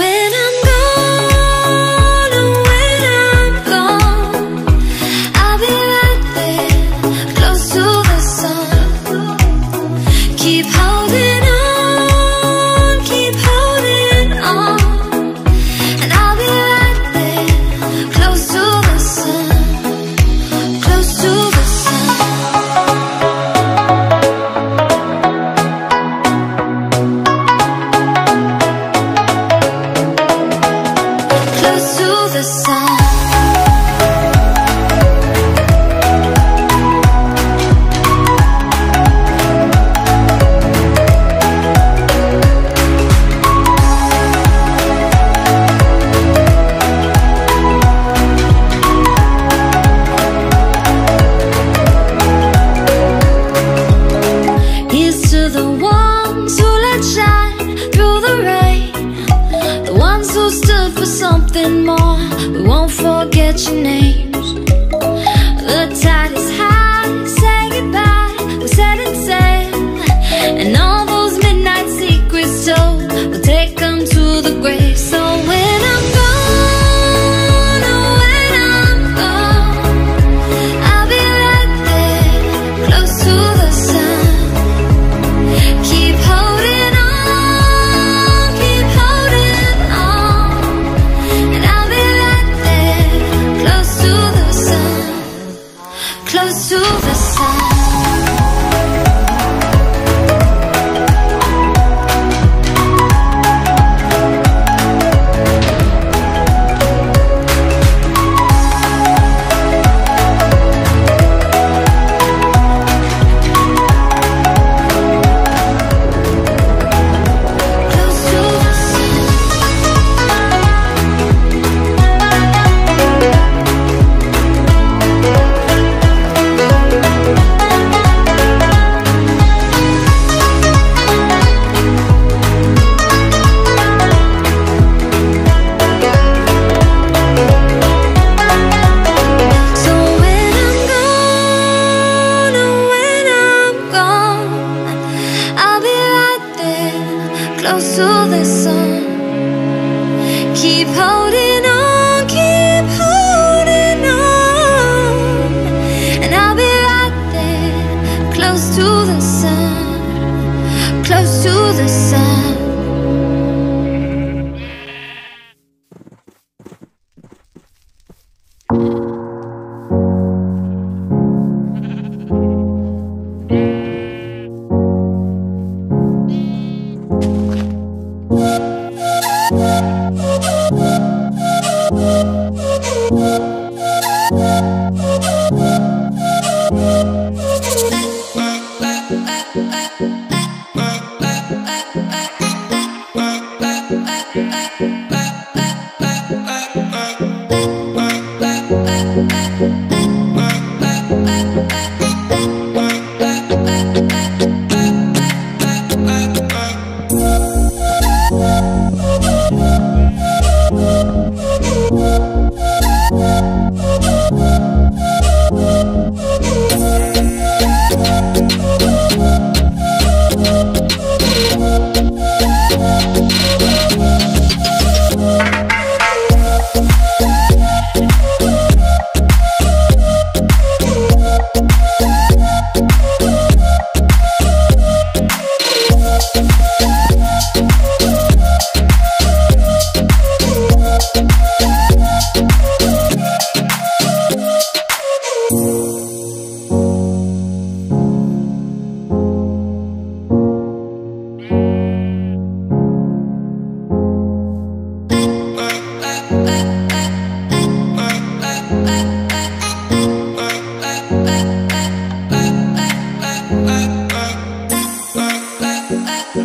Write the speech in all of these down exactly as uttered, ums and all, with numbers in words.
when I'm gone, and when I'm gone, I'll be right there, close to the sun. Keep holding on, keep holding on, and I'll be right there, close to the sun, close to the sun.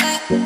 Bye.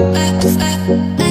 I, I, I.